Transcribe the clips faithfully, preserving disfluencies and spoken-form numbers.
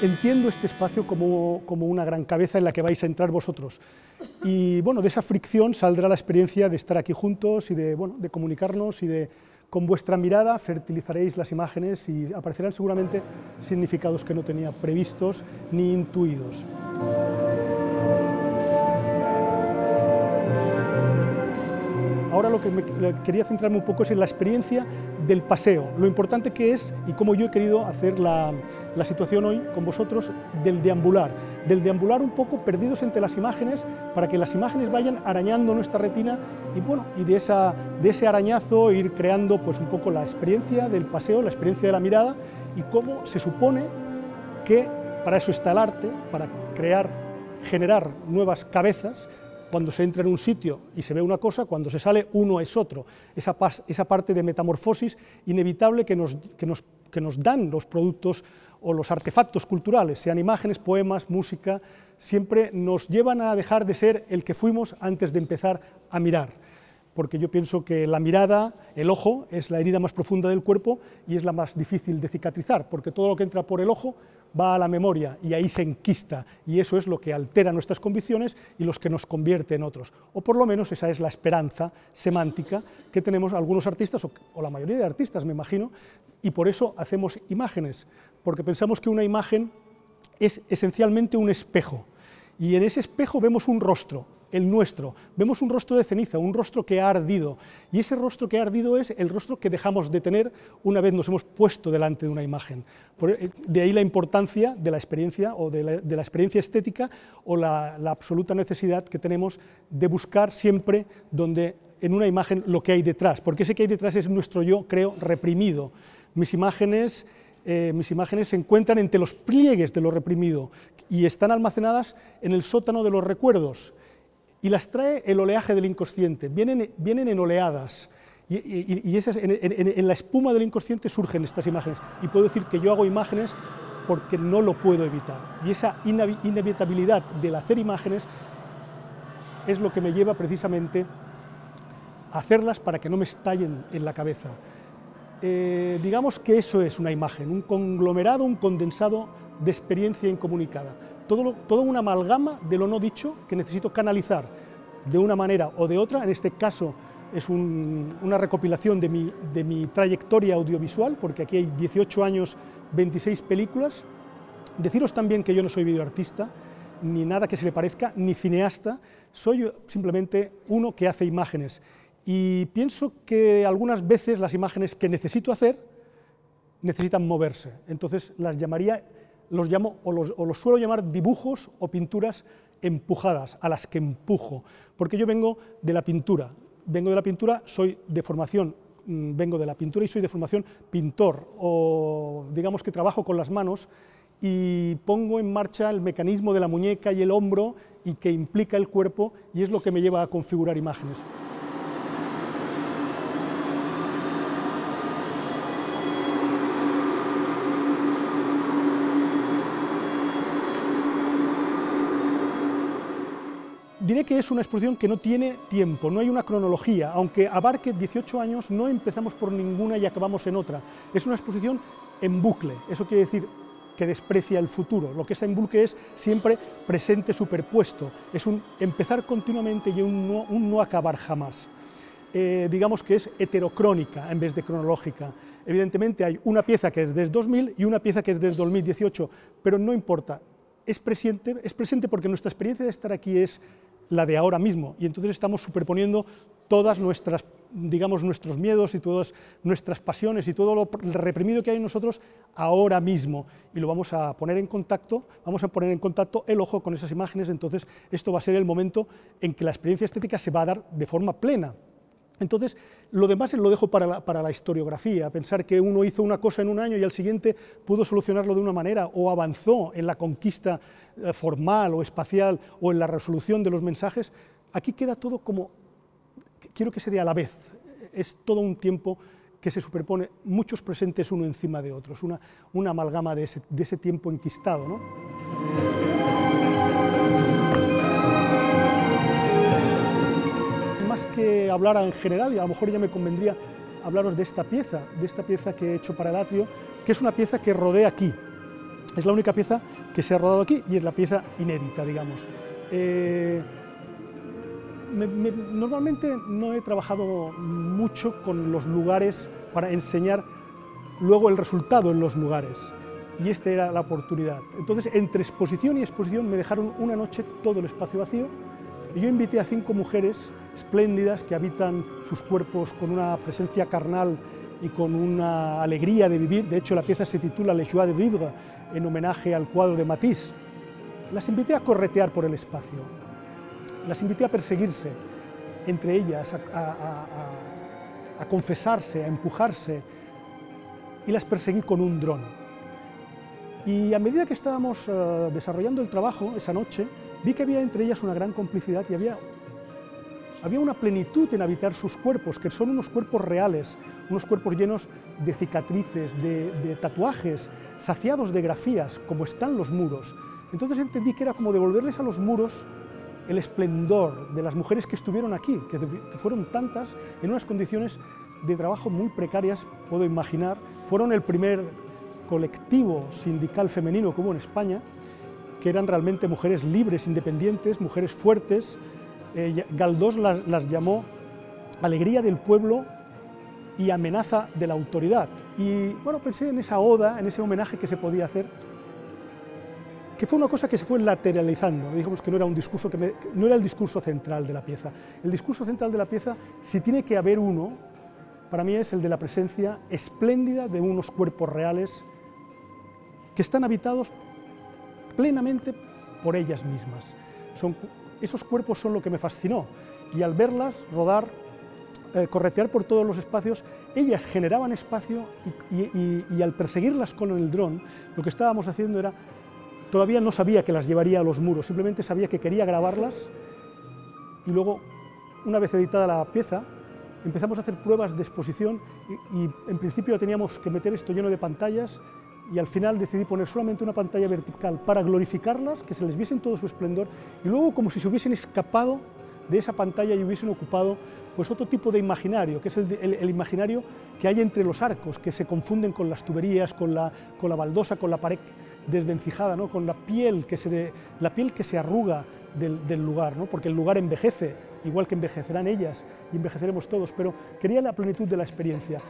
entiendo este espacio como, como una gran cabeza en la que vais a entrar vosotros. Y bueno, de esa fricción saldrá la experiencia de estar aquí juntos y de, bueno, de comunicarnos y de, con vuestra mirada fertilizaréis las imágenes y aparecerán seguramente significados que no tenía previstos ni intuidos. Ahora lo que me, quería centrarme un poco es en la experiencia del paseo, lo importante que es y cómo yo he querido hacer la, la situación hoy con vosotros del deambular, del deambular un poco perdidos entre las imágenes para que las imágenes vayan arañando nuestra retina y bueno, y de, esa, de ese arañazo ir creando pues un poco la experiencia del paseo, la experiencia de la mirada y cómo se supone que para eso está el arte, para crear, generar nuevas cabezas. Cuando se entra en un sitio y se ve una cosa, cuando se sale uno es otro. Esa, esa parte de metamorfosis inevitable que nos, que, nos, que nos dan los productos o los artefactos culturales, sean imágenes, poemas, música, siempre nos llevan a dejar de ser el que fuimos antes de empezar a mirar. Porque yo pienso que la mirada, el ojo, es la herida más profunda del cuerpo y es la más difícil de cicatrizar, porque todo lo que entra por el ojo va a la memoria y ahí se enquista y eso es lo que altera nuestras convicciones y los que nos convierte en otros, o por lo menos esa es la esperanza semántica que tenemos algunos artistas o, o la mayoría de artistas me imagino y por eso hacemos imágenes, porque pensamos que una imagen es esencialmente un espejo y en ese espejo vemos un rostro, el nuestro, vemos un rostro de ceniza, un rostro que ha ardido y ese rostro que ha ardido es el rostro que dejamos de tener una vez nos hemos puesto delante de una imagen. De ahí la importancia de la experiencia o de la, de la experiencia estética o la, la absoluta necesidad que tenemos de buscar siempre donde en una imagen lo que hay detrás, porque ese que hay detrás es nuestro yo, creo, reprimido. Mis imágenes, eh, mis imágenes se encuentran entre los pliegues de lo reprimido y están almacenadas en el sótano de los recuerdos. Y las trae el oleaje del inconsciente, vienen, vienen en oleadas, y, y, y esas, en, en, en la espuma del inconsciente surgen estas imágenes, y puedo decir que yo hago imágenes porque no lo puedo evitar, y esa inevitabilidad del hacer imágenes es lo que me lleva precisamente a hacerlas para que no me estallen en la cabeza. Eh, digamos que eso es una imagen, un conglomerado, un condensado de experiencia incomunicada. Todo, todo una amalgama de lo no dicho que necesito canalizar de una manera o de otra, en este caso es un, una recopilación de mi, de mi trayectoria audiovisual, porque aquí hay dieciocho años, veintiséis películas. Deciros también que yo no soy videoartista, ni nada que se le parezca, ni cineasta, soy simplemente uno que hace imágenes. Y pienso que algunas veces las imágenes que necesito hacer necesitan moverse, entonces las llamaría... Los llamo, o, los, o los suelo llamar dibujos o pinturas empujadas, a las que empujo, porque yo vengo de la pintura, vengo de la pintura, soy de formación, mmm, vengo de la pintura y soy de formación pintor, o digamos que trabajo con las manos y pongo en marcha el mecanismo de la muñeca y el hombro y que implica el cuerpo y es lo que me lleva a configurar imágenes. Diré que es una exposición que no tiene tiempo, no hay una cronología, aunque abarque dieciocho años, no empezamos por ninguna y acabamos en otra. Es una exposición en bucle, eso quiere decir que desprecia el futuro, lo que está en bucle es siempre presente superpuesto, es un empezar continuamente y un no, un no acabar jamás. Eh, digamos que es heterocrónica en vez de cronológica. Evidentemente hay una pieza que es desde dos mil y una pieza que es desde dos mil dieciocho, pero no importa, es presente, es presente porque nuestra experiencia de estar aquí es la de ahora mismo, y entonces estamos superponiendo todas nuestras, digamos, nuestros miedos y todas nuestras pasiones y todo lo reprimido que hay en nosotros ahora mismo, y lo vamos a poner en contacto, vamos a poner en contacto el ojo con esas imágenes, entonces esto va a ser el momento en que la experiencia estética se va a dar de forma plena. Entonces, lo demás lo dejo para la, para la historiografía, pensar que uno hizo una cosa en un año y al siguiente pudo solucionarlo de una manera, o avanzó en la conquista formal o espacial, o en la resolución de los mensajes. Aquí queda todo como, quiero que se dé a la vez, es todo un tiempo que se superpone, muchos presentes uno encima de otros, una, una amalgama de ese, de ese tiempo enquistado, ¿no? Que hablara en general, y a lo mejor ya me convendría hablaros de esta pieza, de esta pieza que he hecho para el atrio, que es una pieza que rodea aquí, Es la única pieza que se ha rodado aquí y es la pieza inédita, digamos. Eh, me, me, normalmente no he trabajado mucho con los lugares para enseñar luego el resultado en los lugares, y esta era la oportunidad. Entonces, entre exposición y exposición me dejaron una noche todo el espacio vacío y yo invité a cinco mujeres espléndidas que habitan sus cuerpos con una presencia carnal y con una alegría de vivir. De hecho, la pieza se titula Le Joie de Vivre, en homenaje al cuadro de Matisse. Las invité a corretear por el espacio, las invité a perseguirse entre ellas, a, a, a, a confesarse, a empujarse, y las perseguí con un dron. Y a medida que estábamos uh, desarrollando el trabajo esa noche, vi que había entre ellas una gran complicidad y había, había una plenitud en habitar sus cuerpos, que son unos cuerpos reales, unos cuerpos llenos de cicatrices, de, de tatuajes, saciados de grafías, como están los muros. Entonces entendí que era como devolverles a los muros el esplendor de las mujeres que estuvieron aquí, que, que fueron tantas, en unas condiciones de trabajo muy precarias, puedo imaginar. Fueron el primer colectivo sindical femenino que hubo en España, que eran realmente mujeres libres, independientes, mujeres fuertes. Eh, Galdós las, las llamó alegría del pueblo y amenaza de la autoridad. Y bueno, pensé en esa oda, en ese homenaje que se podía hacer, que fue una cosa que se fue lateralizando. Digamos que no era un discurso que me, no era el discurso central de la pieza. El discurso central de la pieza, si tiene que haber uno, para mí es el de la presencia espléndida de unos cuerpos reales que están habitados plenamente por ellas mismas. Son, esos cuerpos son lo que me fascinó, y al verlas rodar, eh, corretear por todos los espacios, ellas generaban espacio y, y, y, y al perseguirlas con el dron, lo que estábamos haciendo era, todavía no sabía que las llevaría a los muros, simplemente sabía que quería grabarlas, y luego, una vez editada la pieza, empezamos a hacer pruebas de exposición y, y en principio teníamos que meter esto lleno de pantallas, y al final decidí poner solamente una pantalla vertical para glorificarlas, que se les viese en todo su esplendor, y luego como si se hubiesen escapado de esa pantalla y hubiesen ocupado pues otro tipo de imaginario, que es el, el, el imaginario que hay entre los arcos, que se confunden con las tuberías, con la, con la baldosa, con la pared desvencijada, ¿no? Con la piel que se, de, la piel que se arruga del, del lugar, ¿no? Porque el lugar envejece, igual que envejecerán ellas y envejeceremos todos, pero quería la plenitud de la experiencia.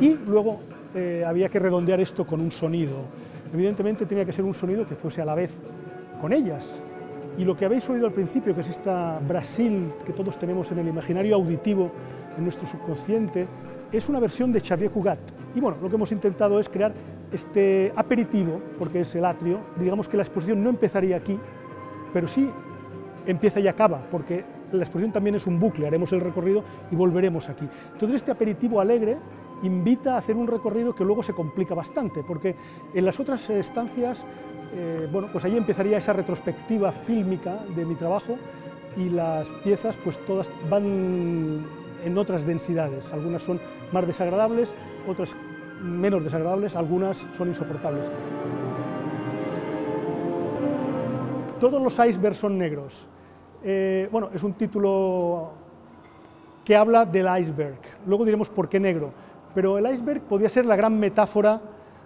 Y luego eh, había que redondear esto con un sonido. Evidentemente tenía que ser un sonido que fuese a la vez con ellas. Y lo que habéis oído al principio, que es esta Brasil que todos tenemos en el imaginario auditivo, en nuestro subconsciente, es una versión de Xavier Cugat. Y bueno, lo que hemos intentado es crear este aperitivo, porque es el atrio. Digamos que la exposición no empezaría aquí, pero sí empieza y acaba, porque la exposición también es un bucle, haremos el recorrido y volveremos aquí. Entonces este aperitivo alegre invita a hacer un recorrido que luego se complica bastante, porque en las otras estancias, eh, bueno, pues ahí empezaría esa retrospectiva fílmica de mi trabajo, y las piezas pues todas van en otras densidades, algunas son más desagradables, otras menos desagradables, algunas son insoportables. Todos los icebergs son negros. Eh, bueno, es un título que habla del iceberg, luego diremos por qué negro, pero el iceberg podía ser la gran metáfora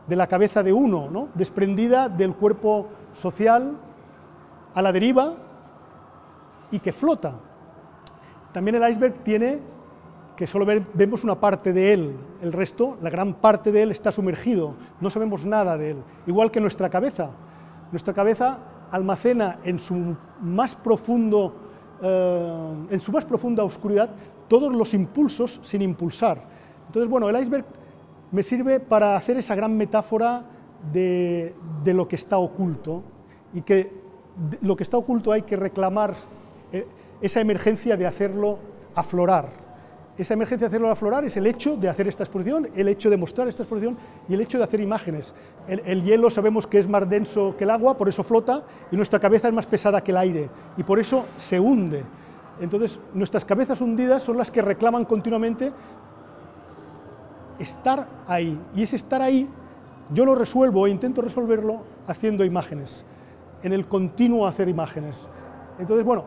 de la cabeza de uno, ¿no? Desprendida del cuerpo social, a la deriva y que flota. También el iceberg tiene que solo vemos una parte de él, el resto, la gran parte de él está sumergido, no sabemos nada de él, igual que nuestra cabeza. Nuestra cabeza almacena en su más profundo, eh, en su más profunda oscuridad todos los impulsos sin impulsar. Entonces, bueno, el iceberg me sirve para hacer esa gran metáfora de, de lo que está oculto, y que de, lo que está oculto hay que reclamar eh, esa emergencia de hacerlo aflorar. Esa emergencia de hacerlo aflorar es el hecho de hacer esta exposición, el hecho de mostrar esta exposición y el hecho de hacer imágenes. El, el hielo sabemos que es más denso que el agua, por eso flota, y nuestra cabeza es más pesada que el aire, y por eso se hunde. Entonces, nuestras cabezas hundidas son las que reclaman continuamente estar ahí, y ese estar ahí yo lo resuelvo e intento resolverlo haciendo imágenes. en el continuo hacer imágenes. Entonces, bueno,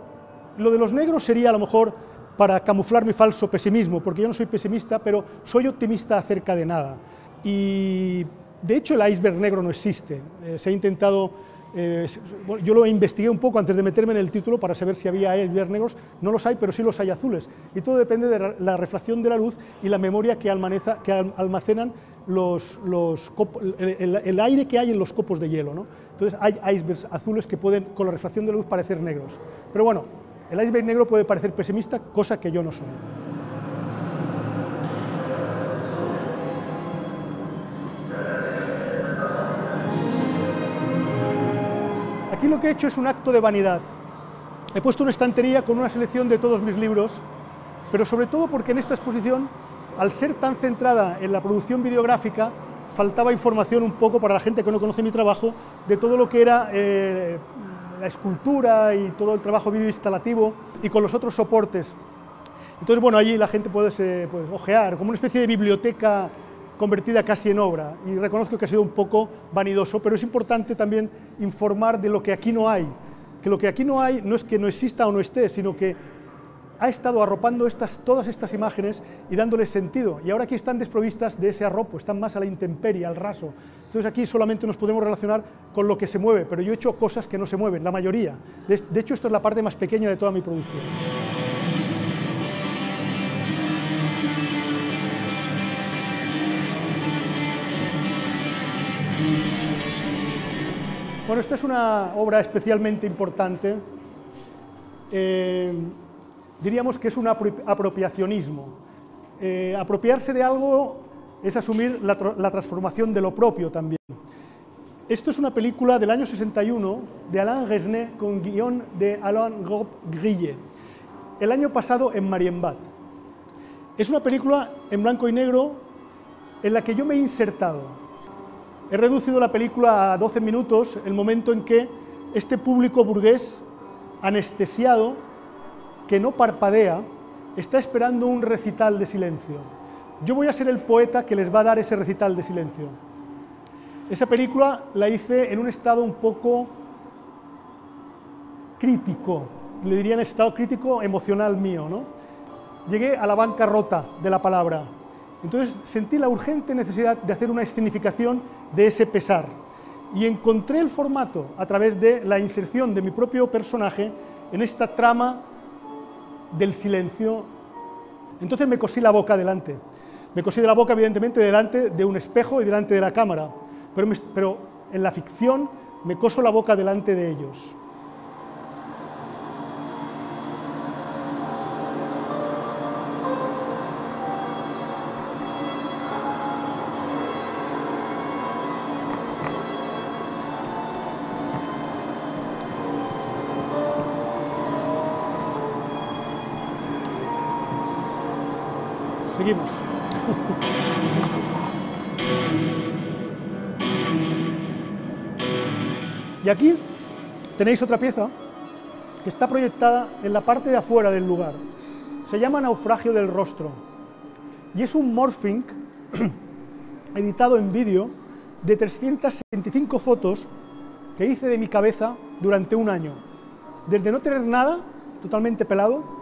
lo de los negros sería a lo mejor para camuflar mi falso pesimismo, porque yo no soy pesimista, pero soy optimista acerca de nada. Y de hecho el iceberg negro no existe. Eh, se ha intentado, eh, bueno, yo lo investigué un poco antes de meterme en el título para saber si había iceberg negros. No los hay, pero sí los hay azules. Y todo depende de la refracción de la luz y la memoria que, almaneza, que almacenan los, los el, el aire que hay en los copos de hielo, ¿no? Entonces hay icebergs azules que pueden, con la refracción de la luz, parecer negros. Pero bueno, el iceberg negro puede parecer pesimista, cosa que yo no soy. Aquí lo que he hecho es un acto de vanidad. He puesto una estantería con una selección de todos mis libros, pero sobre todo porque en esta exposición, al ser tan centrada en la producción videográfica, faltaba información un poco para la gente que no conoce mi trabajo de todo lo que era eh, la escultura y todo el trabajo videoinstalativo y con los otros soportes. Entonces, bueno, allí la gente puede eh, pues, ojear, como una especie de biblioteca convertida casi en obra, y reconozco que ha sido un poco vanidoso, pero es importante también informar de lo que aquí no hay, que lo que aquí no hay no es que no exista o no esté, sino que ha estado arropando estas, todas estas imágenes y dándoles sentido, y ahora aquí están desprovistas de ese arropo, están más a la intemperie, al raso. Entonces aquí solamente nos podemos relacionar con lo que se mueve, pero yo he hecho cosas que no se mueven, la mayoría. De, de hecho, esto es la parte más pequeña de toda mi producción. Bueno, esta es una obra especialmente importante. Eh, diríamos que es un apropiacionismo. Eh, apropiarse de algo es asumir la, tra la transformación de lo propio también. Esto es una película del año sesenta y uno de Alain Resnais con guión de Alain Robbe-Grillet, El año pasado en Marienbad. Es una película en blanco y negro en la que yo me he insertado. He reducido la película a doce minutos, el momento en que este público burgués anestesiado, que no parpadea, está esperando un recital de silencio. Yo voy a ser el poeta que les va a dar ese recital de silencio. Esa película la hice en un estado un poco crítico, le diría en estado crítico emocional mío, ¿no? Llegué a la banca rota de la palabra. Entonces sentí la urgente necesidad de hacer una escenificación de ese pesar y encontré el formato a través de la inserción de mi propio personaje en esta trama del silencio. Entonces me cosí la boca delante, me cosí de la boca evidentemente delante de un espejo y delante de la cámara, pero, me, pero en la ficción me coso la boca delante de ellos. Seguimos. Y aquí tenéis otra pieza que está proyectada en la parte de afuera del lugar. Se llama Naufragio del Rostro y es un morphing editado en vídeo de trescientas setenta y cinco fotos que hice de mi cabeza durante un año. Desde no tener nada, totalmente pelado,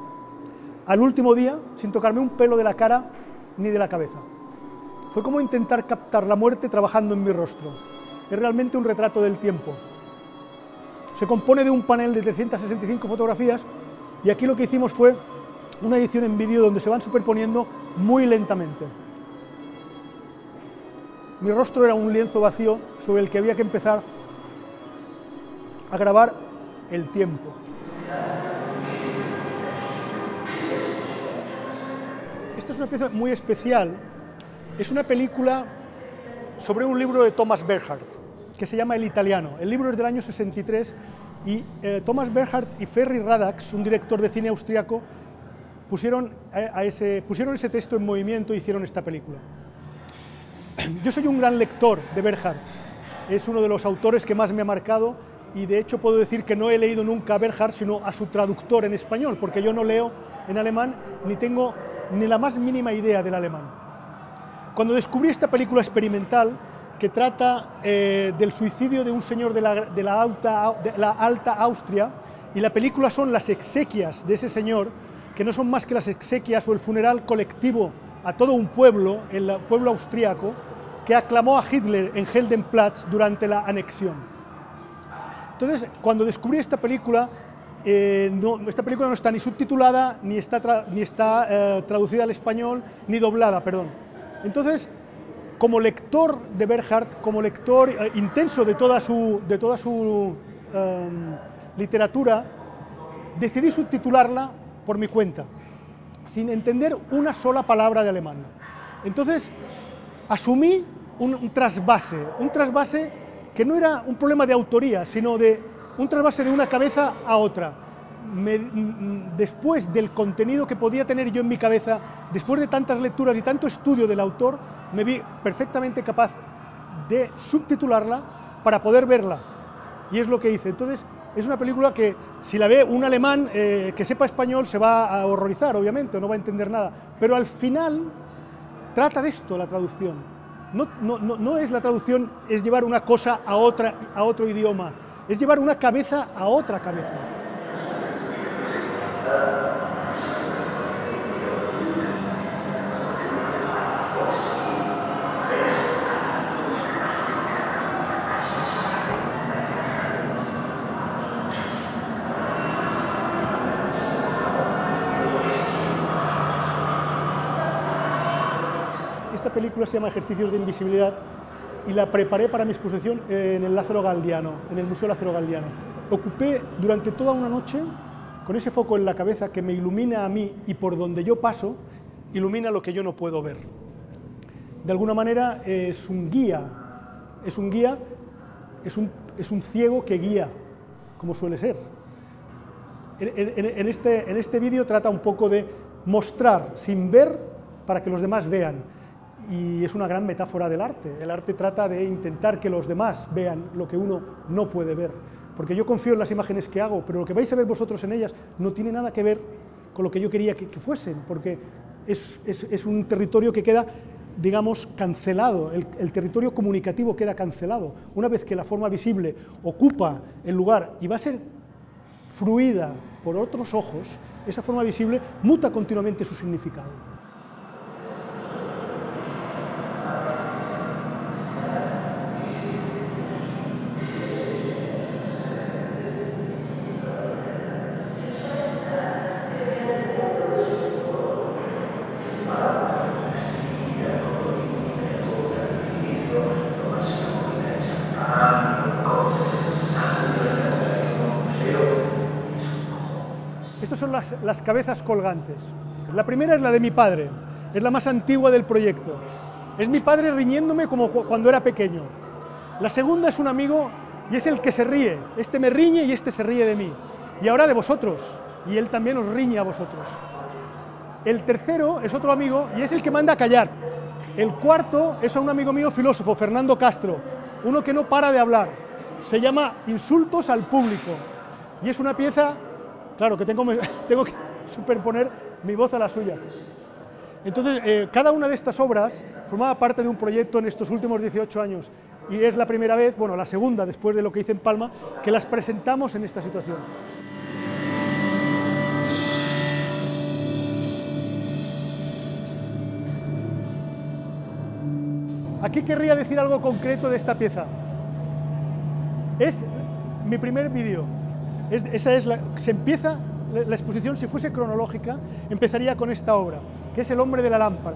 al último día, sin tocarme un pelo de la cara ni de la cabeza. Fue como intentar captar la muerte trabajando en mi rostro. Es realmente un retrato del tiempo. Se compone de un panel de trescientas sesenta y cinco fotografías y aquí lo que hicimos fue una edición en vídeo donde se van superponiendo muy lentamente. Mi rostro era un lienzo vacío sobre el que había que empezar a grabar el tiempo. Esta es una pieza muy especial, es una película sobre un libro de Thomas Berghardt, que se llama El Italiano. El libro es del año sesenta y tres y eh, Thomas Berghardt y Ferry Radax, un director de cine austriaco, pusieron, a, a ese, pusieron ese texto en movimiento e hicieron esta película. Yo soy un gran lector de Berghardt, es uno de los autores que más me ha marcado y de hecho puedo decir que no he leído nunca a Berghardt, sino a su traductor en español, porque yo no leo en alemán ni tengo ni la más mínima idea del alemán. Cuando descubrí esta película experimental, que trata eh, del suicidio de un señor de la, de, la alta, de la Alta Austria, y la película son las exequias de ese señor, que no son más que las exequias o el funeral colectivo a todo un pueblo, el pueblo austriaco, que aclamó a Hitler en Heldenplatz durante la anexión. Entonces, cuando descubrí esta película, eh, no, esta película no está ni subtitulada, ni está, tra ni está eh, traducida al español, ni doblada, perdón. Entonces, como lector de Berghardt, como lector eh, intenso de toda su, de toda su eh, literatura, decidí subtitularla por mi cuenta, sin entender una sola palabra de alemán. Entonces, asumí un, un trasvase, un trasvase que no era un problema de autoría, sino de un trasvase de una cabeza a otra. Me, después del contenido que podía tener yo en mi cabeza, después de tantas lecturas y tanto estudio del autor, me vi perfectamente capaz de subtitularla para poder verla. Y es lo que hice. Entonces, es una película que, si la ve un alemán eh, que sepa español, se va a horrorizar, obviamente, o no va a entender nada. Pero al final trata de esto la traducción. No, no, no, no es la traducción, es llevar una cosa a, otra, a otro idioma. Es llevar una cabeza a otra cabeza. Esta película se llama Ejercicios de Invisibilidad y la preparé para mi exposición en el Lázaro Galdiano, en el Museo Lázaro Galdiano. Ocupé durante toda una noche, con ese foco en la cabeza que me ilumina a mí y por donde yo paso, ilumina lo que yo no puedo ver. De alguna manera es un guía, es un guía, es un, es un ciego que guía, como suele ser. En, en, en este, en este vídeo trata un poco de mostrar sin ver para que los demás vean. Y es una gran metáfora del arte. El arte trata de intentar que los demás vean lo que uno no puede ver. Porque yo confío en las imágenes que hago, pero lo que vais a ver vosotros en ellas no tiene nada que ver con lo que yo quería que, que fuesen, porque es, es, es un territorio que queda, digamos, cancelado. El, el territorio comunicativo queda cancelado. Una vez que la forma visible ocupa el lugar y va a ser fruida por otros ojos, esa forma visible muta continuamente su significado. Son las, las cabezas colgantes. La primera es la de mi padre, es la más antigua del proyecto. Es mi padre riñéndome como cuando era pequeño. La segunda es un amigo y es el que se ríe. Este me riñe y este se ríe de mí. Y ahora de vosotros. Y él también os riñe a vosotros. El tercero es otro amigo y es el que manda a callar. El cuarto es a un amigo mío filósofo, Fernando Castro, uno que no para de hablar. Se llama Insultos al Público. Y es una pieza... Claro, que tengo, tengo que superponer mi voz a la suya. Entonces, eh, cada una de estas obras formaba parte de un proyecto en estos últimos dieciocho años y es la primera vez, bueno, la segunda después de lo que hice en Palma, que las presentamos en esta situación. Aquí querría decir algo concreto de esta pieza. Es mi primer vídeo. Es, esa es la, se empieza la, la exposición, si fuese cronológica, empezaría con esta obra, que es El hombre de la lámpara.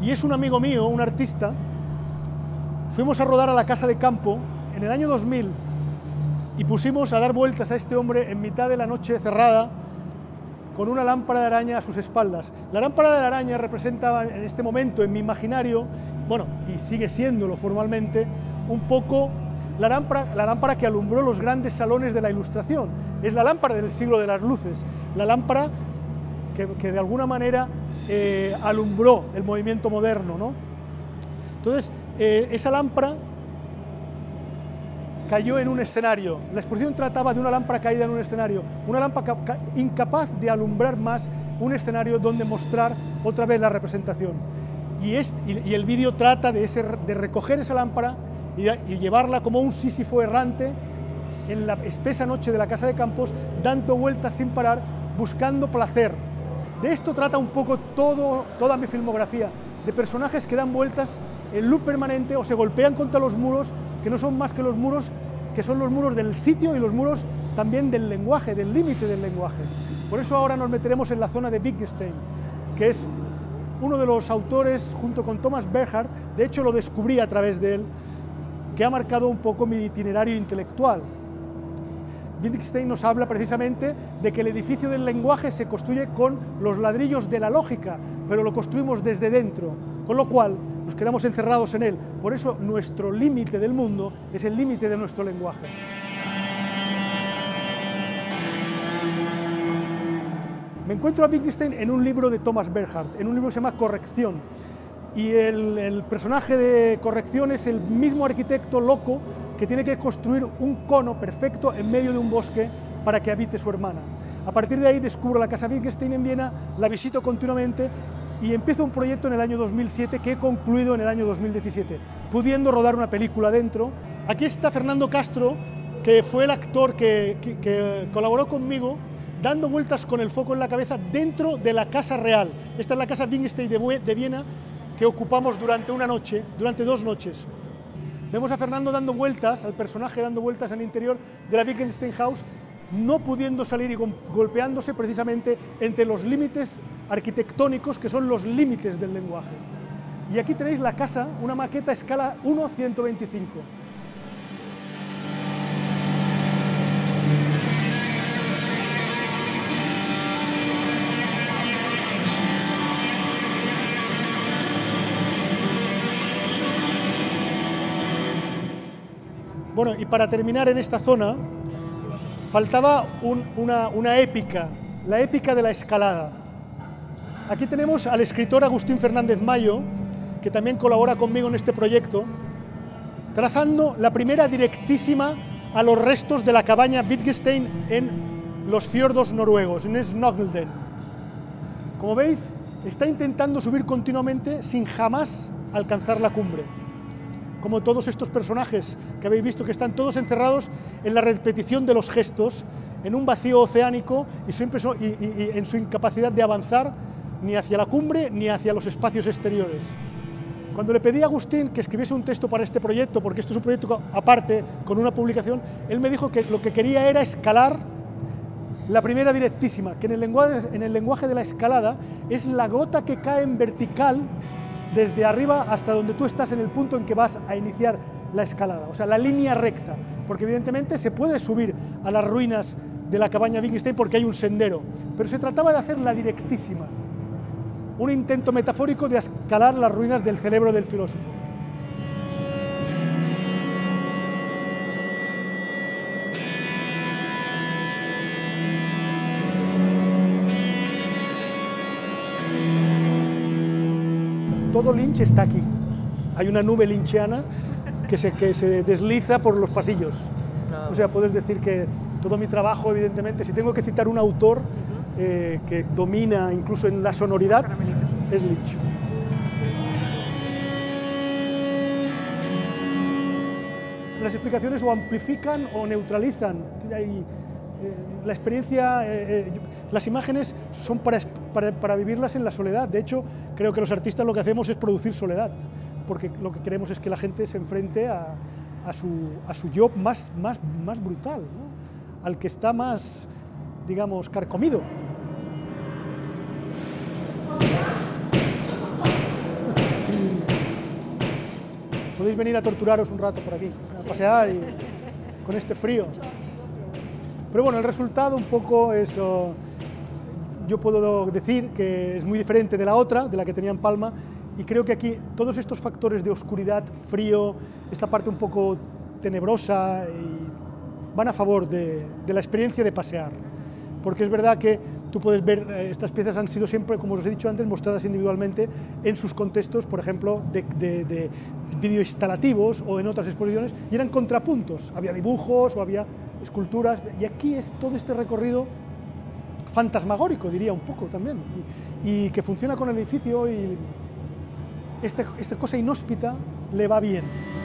Y es un amigo mío, un artista. Fuimos a rodar a la Casa de Campo en el año dos mil y pusimos a dar vueltas a este hombre en mitad de la noche cerrada con una lámpara de araña a sus espaldas. La lámpara de la araña representaba en este momento, en mi imaginario, bueno, y sigue siéndolo formalmente, un poco... La lámpara, la lámpara que alumbró los grandes salones de la Ilustración, es la lámpara del siglo de las luces, la lámpara que, que de alguna manera eh, alumbró el movimiento moderno, ¿no? Entonces, eh, esa lámpara cayó en un escenario. La exposición trataba de una lámpara caída en un escenario, una lámpara incapaz de alumbrar más un escenario donde mostrar otra vez la representación. Y, este, y, y el vídeo trata de, ese, de recoger esa lámpara y, y llevarla como un Sísifo errante en la espesa noche de la Casa de Campos, dando vueltas sin parar, buscando placer. De esto trata un poco todo, toda mi filmografía, de personajes que dan vueltas en loop permanente o se golpean contra los muros, que no son más que los muros, que son los muros del sitio y los muros también del lenguaje, del límite del lenguaje. Por eso ahora nos meteremos en la zona de Wittgenstein, que es uno de los autores, junto con Thomas Berghardt, de hecho lo descubrí a través de él, que ha marcado un poco mi itinerario intelectual. Wittgenstein nos habla precisamente de que el edificio del lenguaje se construye con los ladrillos de la lógica, pero lo construimos desde dentro, con lo cual nos quedamos encerrados en él. Por eso nuestro límite del mundo es el límite de nuestro lenguaje. Me encuentro a Wittgenstein en un libro de Thomas Berghardt, en un libro que se llama Corrección, y el, el personaje de Corrección es el mismo arquitecto loco que tiene que construir un cono perfecto en medio de un bosque para que habite su hermana. A partir de ahí descubro la Casa Wittgenstein en Viena, la visito continuamente y empiezo un proyecto en el año dos mil siete que he concluido en el año dos mil diecisiete, pudiendo rodar una película dentro. Aquí está Fernando Castro, que fue el actor que, que, que colaboró conmigo, dando vueltas con el foco en la cabeza dentro de la Casa Real. Esta es la Casa Wittgenstein de Viena que ocupamos durante una noche, durante dos noches. Vemos a Fernando dando vueltas, al personaje dando vueltas al interior de la Wittgenstein House, no pudiendo salir y golpeándose precisamente entre los límites arquitectónicos que son los límites del lenguaje. Y aquí tenéis la casa, una maqueta a escala uno a ciento veinticinco. Bueno, y para terminar en esta zona, faltaba un, una, una épica, la épica de la escalada. Aquí tenemos al escritor Agustín Fernández Mayo, que también colabora conmigo en este proyecto, trazando la primera directísima a los restos de la cabaña Wittgenstein en los fiordos noruegos, en Snogelden. Como veis, está intentando subir continuamente sin jamás alcanzar la cumbre, como todos estos personajes que habéis visto, que están todos encerrados en la repetición de los gestos, en un vacío oceánico y, siempre so, y, y, y en su incapacidad de avanzar ni hacia la cumbre ni hacia los espacios exteriores. Cuando le pedí a Agustín que escribiese un texto para este proyecto, porque esto es un proyecto aparte, con una publicación, él me dijo que lo que quería era escalar la primera directísima, que en el lenguaje, en el lenguaje de la escalada es la gota que cae en vertical desde arriba hasta donde tú estás en el punto en que vas a iniciar la escalada, o sea, la línea recta, porque evidentemente se puede subir a las ruinas de la cabaña Wittgenstein porque hay un sendero, pero se trataba de hacer la directísima, un intento metafórico de escalar las ruinas del cerebro del filósofo. Todo Lynch está aquí. Hay una nube lynchiana que se, que se desliza por los pasillos. O sea, puedes decir que todo mi trabajo, evidentemente, si tengo que citar un autor eh, que domina incluso en la sonoridad, es Lynch. Las explicaciones o amplifican o neutralizan. Hay, eh, la experiencia, eh, eh, las imágenes son para, para, para vivirlas en la soledad. De hecho, creo que los artistas lo que hacemos es producir soledad, porque lo que queremos es que la gente se enfrente a, a, su, a su yo más, más, más brutal, ¿no? Al que está más, digamos, carcomido. Podéis venir a torturaros un rato por aquí, a pasear y, con este frío. Pero bueno, el resultado un poco es, oh, yo puedo decir que es muy diferente de la otra, de la que tenía en Palma, y creo que aquí todos estos factores de oscuridad, frío, esta parte un poco tenebrosa, y van a favor de, de la experiencia de pasear. Porque es verdad que tú puedes ver, eh, estas piezas han sido siempre, como os he dicho antes, mostradas individualmente en sus contextos, por ejemplo, de, de, de video instalativos o en otras exposiciones, y eran contrapuntos, había dibujos o había esculturas, y aquí es todo este recorrido fantasmagórico, diría un poco también, y, y que funciona con el edificio, y esta, esta cosa inhóspita le va bien.